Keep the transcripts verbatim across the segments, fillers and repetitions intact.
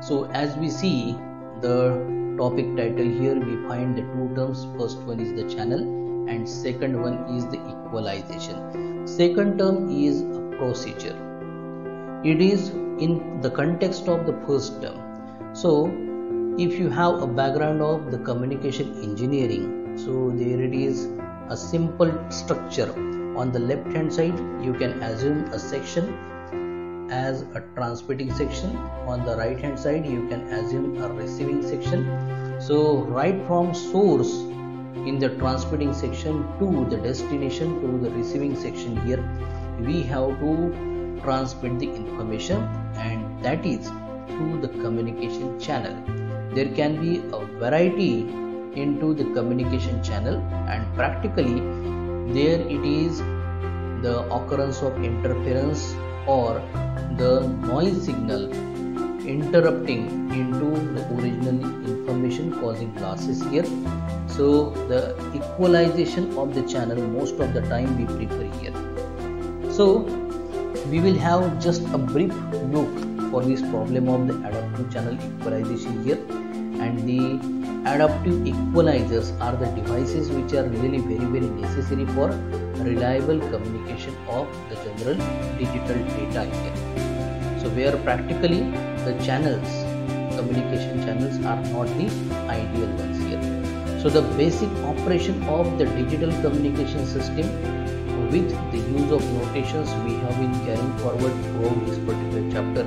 So as we see the topic title here, we find the two terms. First one is the channel and second one is the equalization. Second term is a procedure. It is in the context of the first term. So if you have a background of the communication engineering, so there it is, a simple structure. On the left hand side you can assume a section as a transmitting section. On the right hand side you can assume a receiving section. So right from source in the transmitting section to the destination to the receiving section, here we have to transmit the information, and that is through the communication channel. There can be a variety into the communication channel, and practically there it is the occurrence of interference or the noise signal interrupting into the original information, causing losses here. So the equalization of the channel most of the time we prefer here. So we will have just a brief look for this problem of the adaptive channel equalization here. And the adaptive equalizers are the devices which are really very very necessary for reliable communication of the general digital data here. So where practically the channels, communication channels, are not the ideal ones here. So the basic operation of the digital communication system with the use of notations we have been carrying forward throughout this particular chapter,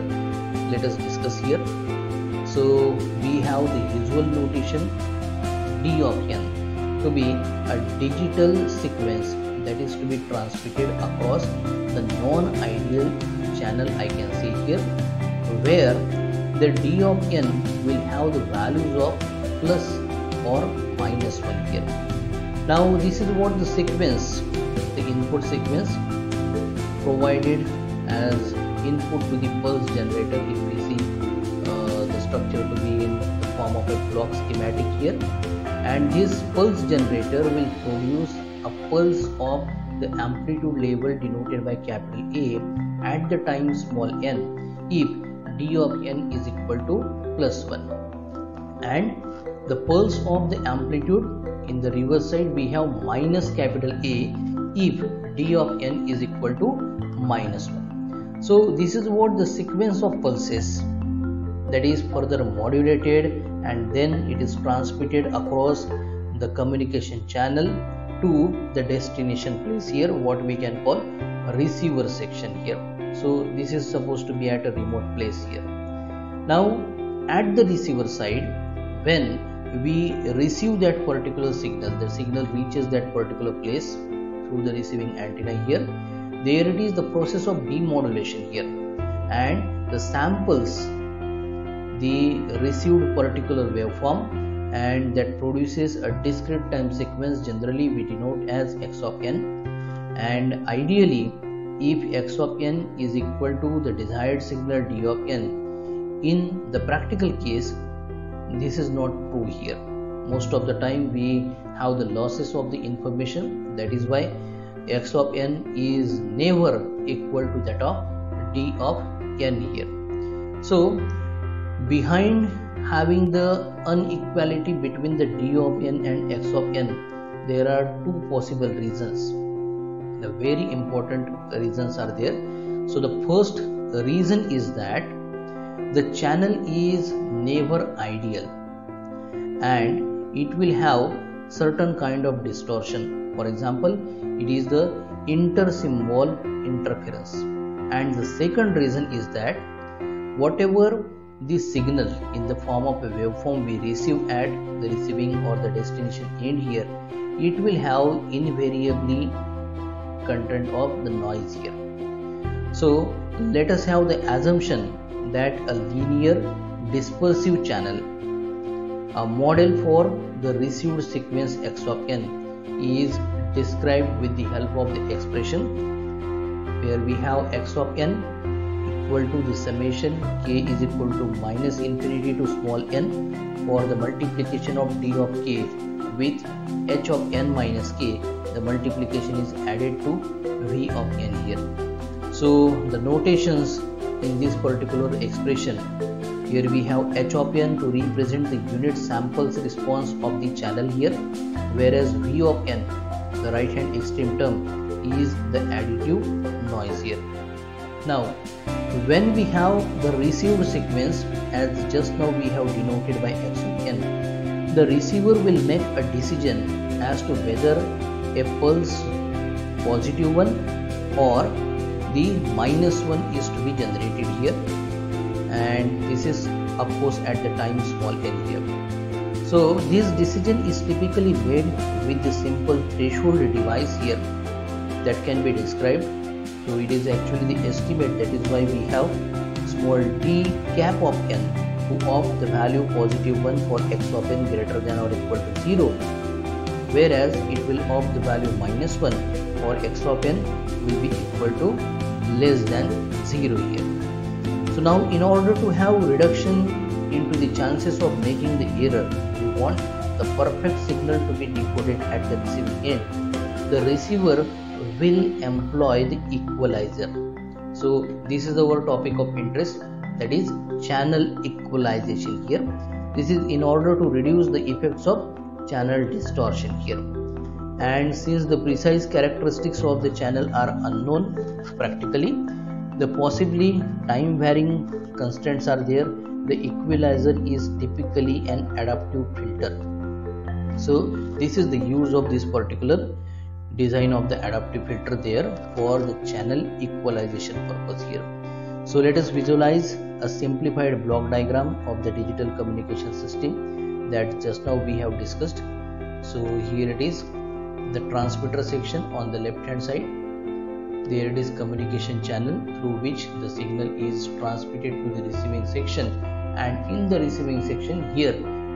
let us discuss here. So we have the usual notation D of n to be a digital sequence that is to be transmitted across the non-ideal channel, I can say here, where the D of n will have the values of plus or minus one here. Now this is what the sequence, the input sequence provided as input to the pulse generator, if we see structure to be in the form of a block schematic here, and this pulse generator will produce a pulse of the amplitude level denoted by capital A at the time small n if D of n is equal to plus one, and the pulse of the amplitude in the reverse side we have minus capital A if D of n is equal to minus one. So this is what the sequence of pulses that is further modulated, and then it is transmitted across the communication channel to the destination place here, what we can call a receiver section here. So this is supposed to be at a remote place here. Now at the receiver side, when we receive that particular signal, the signal reaches that particular place through the receiving antenna here. There it is the process of demodulation here, and the samples the received particular waveform, and that produces a discrete time sequence generally we denote as x of n, and ideally if x of n is equal to the desired signal D of n, in the practical case this is not true here. Most of the time we have the losses of the information, that is why x of n is never equal to that of D of n here. So behind having the inequality between the D of n and x of n, there are two possible reasons. The very important reasons are there. So the first reason is that the channel is never ideal, and it will have certain kind of distortion. For example, it is the inter-symbol interference. And the second reason is that whatever the signal in the form of a waveform we receive at the receiving or the destination end here, it will have invariably content of the noise here. So let us have the assumption that a linear dispersive channel, a model for the received sequence x of n, is described with the help of the expression where we have x of n equal to the summation k is equal to minus infinity to small n for the multiplication of D of k with h of n minus k. The multiplication is added to V of n here. So the notations in this particular expression Here we have H of n to represent the unit samples response of the channel here, whereas V of n, the right hand extreme term, is the additive noise here. Now when we have the received sequence, as just now we have denoted by X of n, the receiver will make a decision as to whether a pulse positive one or the minus one is to be generated here, and this is of course at the time small n here. So this decision is typically made with the simple threshold device here that can be described. So it is actually the estimate, that is why we have small d cap of n of the value positive one for X of n greater than or equal to zero, whereas it will of the value minus one for X of n will be equal to less than zero here. So now in order to have reduction into the chances of making the error, we want the perfect signal to be decoded at the receiving end. The receiver will employ the equalizer. So this is our topic of interest, that is channel equalization here. This is in order to reduce the effects of channel distortion here. And since the precise characteristics of the channel are unknown practically, the possibly time varying constraints are there. The equalizer is typically an adaptive filter. So this is the use of this particular design of the adaptive filter there for the channel equalization purpose here. So let us visualize a simplified block diagram of the digital communication system that just now we have discussed. So here it is, the transmitter section on the left hand side. There it is, communication channel through which the signal is transmitted to the receiving section, and in the receiving section here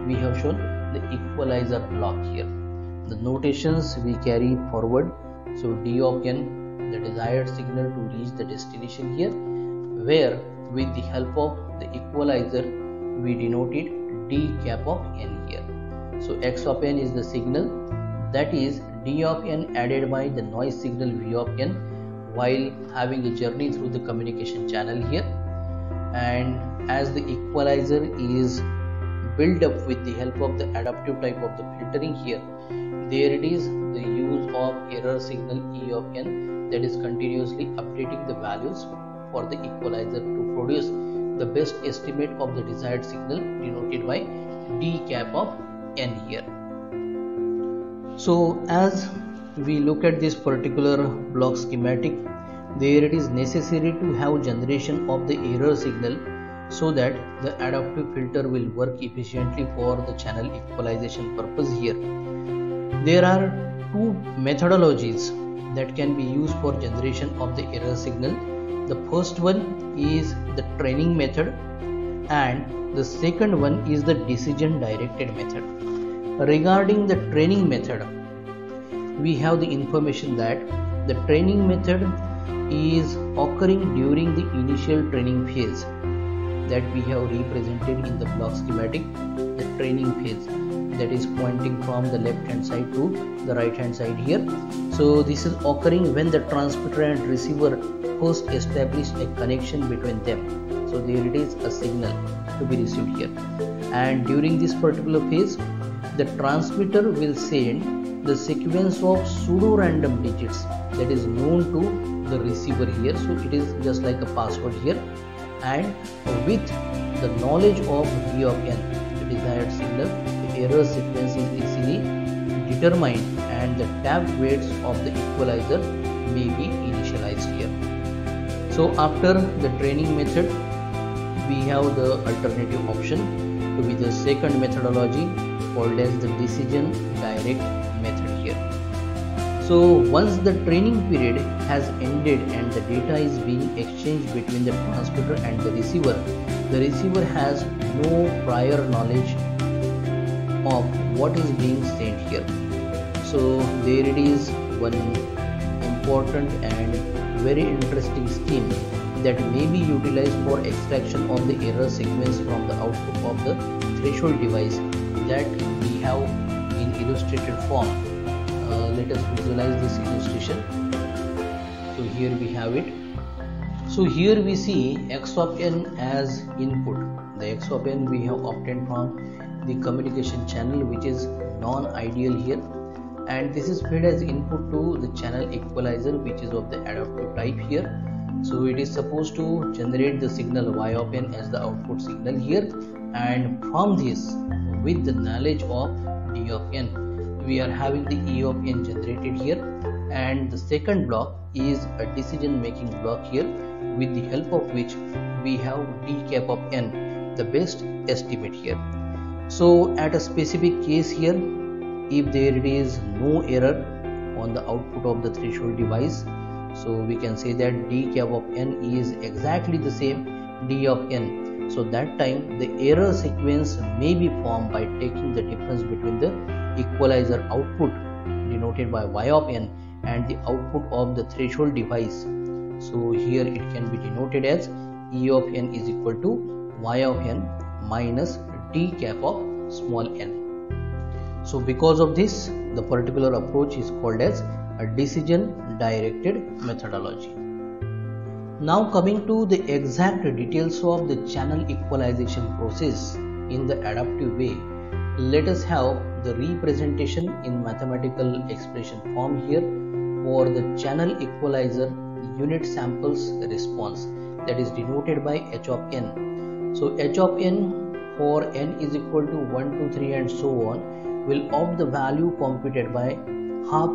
we have shown the equalizer block here. The notations we carry forward. So D of n, the desired signal to reach the destination here, where with the help of the equalizer we denote it D cap of n here. So X of n is the signal, that is D of n added by the noise signal V of n while having a journey through the communication channel here. And as the equalizer is built up with the help of the adaptive type of the filtering here, there it is, the use of error signal E of n, that is continuously updating the values for the equalizer to produce the best estimate of the desired signal, denoted by D cap of n here. So as we look at this particular block schematic, there it is necessary to have generation of the error signal so that the adaptive filter will work efficiently for the channel equalization purpose here. There are two methodologies that can be used for generation of the error signal. The first one is the training method and the second one is the decision directed method. Regarding the training method, we have the information that the training method is occurring during the initial training phase that we have represented in the block schematic. The training phase, that is pointing from the left hand side to the right hand side here. So this is occurring when the transmitter and receiver first establish a connection between them. So there it is, a signal to be received here, and during this particular phase the transmitter will send the sequence of pseudo random digits that is known to the receiver here. So it is just like a password here, and with the knowledge of V of n, the desired signal, the error sequence is easily determined and the tab weights of the equalizer may be initialized here. So after the training method, we have the alternative option to be the second methodology called as the decision direct method here. So once the training period has ended and the data is being exchanged between the transmitter and the receiver, the receiver has no prior knowledge of what is being sent here. So there it is, one important and very interesting scheme that may be utilized for extraction of the error sequence from the output of the threshold device that we have in illustrated form. Uh, let us visualize this illustration. So here we have it. So here we see X of n as input, the X O P N we have obtained from the communication channel, which is non-ideal here, and this is fed as input to the channel equalizer, which is of the adaptive type here. So it is supposed to generate the signal Y O P N as the output signal here, and from this, with the knowledge of D of N, we are having the E of N generated here. And the second block is a decision making block here, with the help of which we have D cap of N, the best estimate here. So at a specific case here, if there is no error on the output of the threshold device, so we can say that D cap of N is exactly the same D of N. So that time the error sequence may be formed by taking the difference between the equalizer output denoted by Y of N and the output of the threshold device. So here it can be denoted as E of N is equal to Y of N minus D cap of small n. So because of this, the particular approach is called as a decision directed methodology. Now coming to the exact details of the channel equalization process in the adaptive way, let us have the representation in mathematical expression form here for the channel equalizer unit samples response, that is denoted by H of n. So H of n for n is equal to one, two, three and so on will of the value computed by half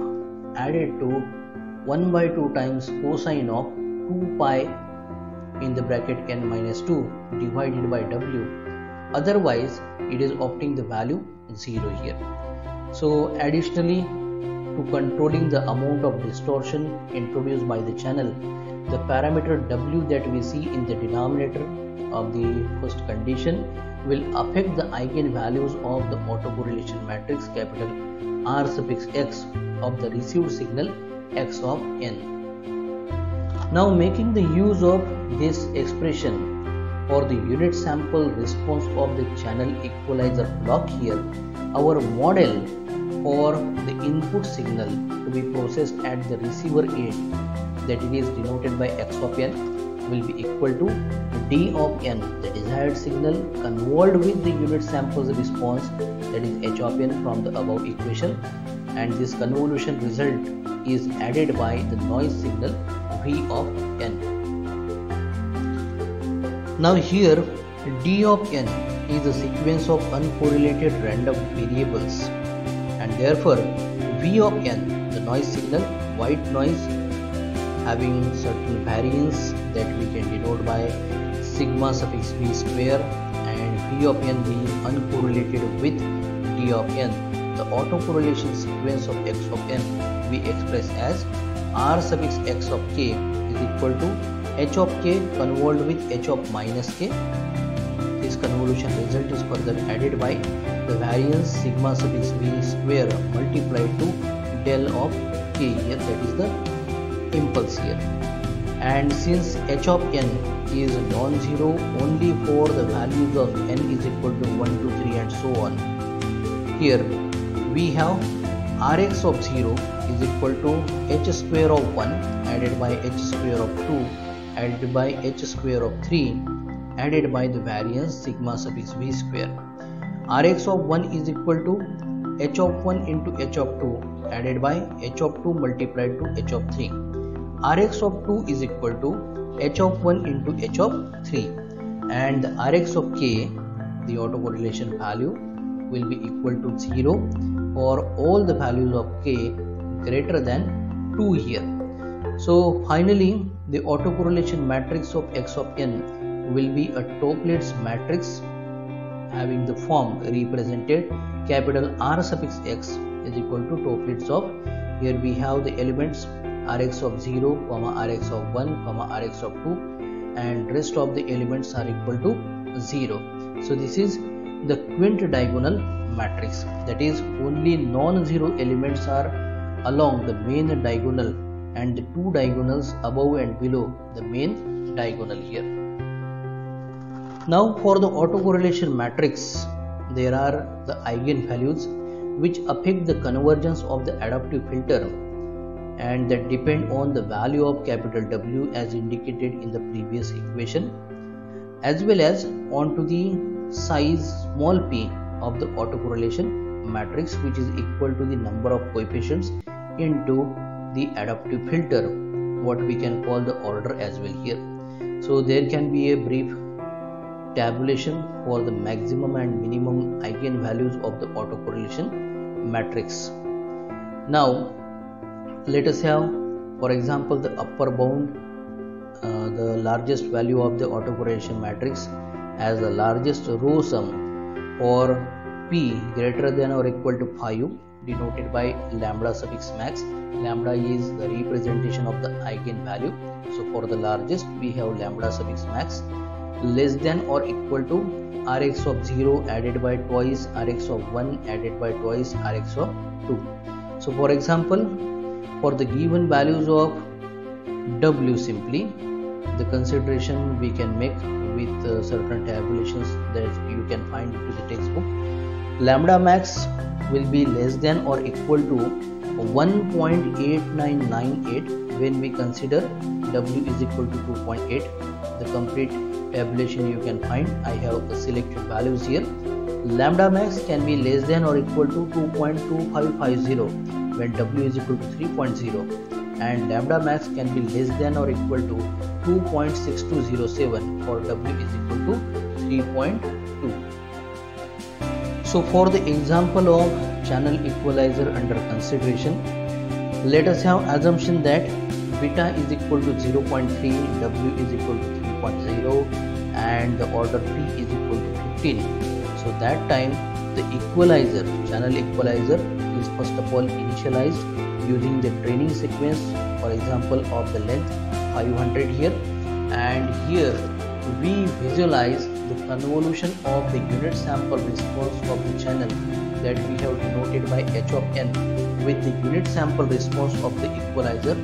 added to one by two times cosine of two pi in the bracket n minus two divided by w, otherwise it is opting the value zero here. So additionally to controlling the amount of distortion introduced by the channel, the parameter w that we see in the denominator of the first condition will affect the eigenvalues of the autocorrelation matrix capital R suffix x of the received signal x of n. Now making the use of this expression for the unit sample response of the channel equalizer block here, our model for the input signal to be processed at the receiver end, that it is denoted by x of n, will be equal to D of n, the desired signal convolved with the unit sample's response, that is H of n from the above equation, and this convolution result is added by the noise signal V of n. Now here D of n is a sequence of uncorrelated random variables, and therefore V of n, the noise signal, white noise, having certain variance that we can denote by sigma suffix v square, and V of n being uncorrelated with D of n, the autocorrelation sequence of x of n we express as R suffix x of k is equal to H of k convolved with H of minus k. This convolution result is further added by the variance sigma suffix v square multiplied to del of k here, that is the impulse here. And since H of n is non-zero only for the values of n is equal to one, two, three and so on, here we have Rx of zero is equal to h square of one added by h square of two added by h square of three added by the variance sigma suffix v square. Rx of one is equal to h of one into h of two added by h of two multiplied to h of three. Rx of two is equal to h of one into h of three, and the Rx of k, the autocorrelation value, will be equal to zero for all the values of k greater than two here. So finally the autocorrelation matrix of x of n will be a Toeplitz matrix having the form represented capital R suffix x is equal to Toeplitz of, here we have the elements Rx of zero, Rx of one, Rx of two, and rest of the elements are equal to zero. So this is the quintidiagonal matrix, that is only non-zero elements are along the main diagonal and the two diagonals above and below the main diagonal here. Now for the autocorrelation matrix, there are the eigenvalues which affect the convergence of the adaptive filter and that depend on the value of capital W as indicated in the previous equation. as well as onto the size small p of the autocorrelation matrix, which is equal to the number of coefficients into the adaptive filter, what we can call the order as well here. So there can be a brief tabulation for the maximum and minimum eigenvalues of the autocorrelation matrix. Now let us have, for example, the upper bound, uh, the largest value of the autocorrelation matrix as the largest row sum, or p greater than or equal to five, denoted by lambda suffix max. Lambda is the representation of the eigenvalue, so for the largest we have lambda suffix max. Less than or equal to rx of zero added by twice, rx of one added by twice, rx of two. So for example, for the given values of w, simply the consideration we can make with uh, certain tabulations that you can find in the textbook. Lambda max will be less than or equal to one point eight nine nine eight when we consider w is equal to two point eight. The complete tabulation you can find. I have selected values here. Lambda max can be less than or equal to two point two five five zero when w is equal to three point zero, and lambda max can be less than or equal to two point six two zero seven for w is equal to three point two. So for the example of channel equalizer under consideration, let us have assumption that beta is equal to zero point three, w is equal to three point zero, and the order p is equal to fifteen. So that time the equalizer, channel equalizer, is first of all initialized using the training sequence, for example, of the length five hundred here, and here we visualize the convolution of the unit sample response of the channel that we have denoted by h of n with the unit sample response of the equalizer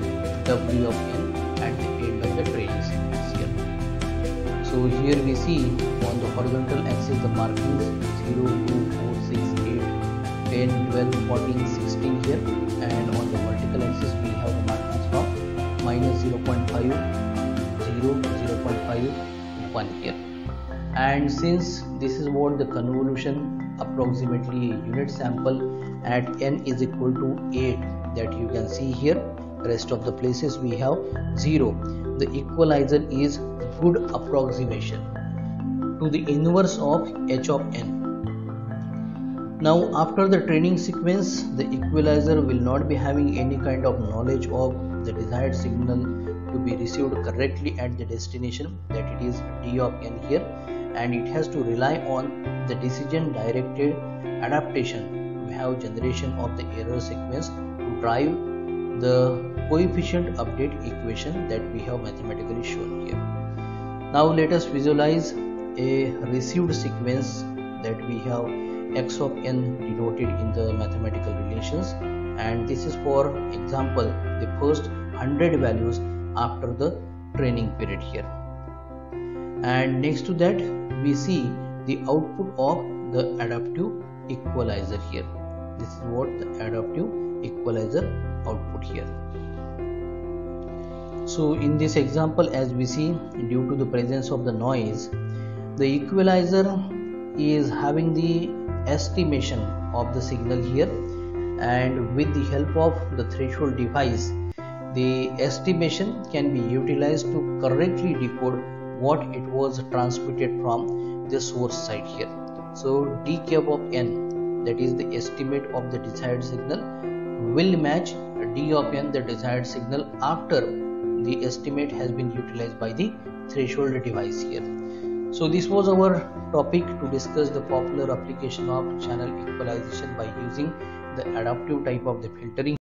w of n at the end of the training sequence here. So here we see on the horizontal axis the markings zero, two, four, six, eight, ten, twelve, fourteen, sixteen here, and on the vertical axis we have the markings from minus zero point five, zero, zero point five, one here. And since this is what the convolution approximately unit sample at n is equal to eight that you can see here, rest of the places we have zero. The equalizer is good approximation to the inverse of h of n. Now after the training sequence, the equalizer will not be having any kind of knowledge of the desired signal to be received correctly at the destination, that it is d of n here, and it has to rely on the decision directed adaptation. We have generation of the error sequence to drive the coefficient update equation that we have mathematically shown here. Now let us visualize a received sequence that we have x of n denoted in the mathematical relations, and this is for example the first one hundred values after the training period here. And next to that we see the output of the adaptive equalizer here. This is what the adaptive equalizer output here. So in this example, as we see, due to the presence of the noise, the equalizer is having the estimation of the signal here, and with the help of the threshold device, the estimation can be utilized to correctly decode what it was transmitted from the source side here. So d cap of n, that is the estimate of the desired signal, will match d of n, the desired signal, after the estimate has been utilized by the threshold device here. So this was our topic to discuss the popular application of channel equalization by using the adaptive type of the filtering.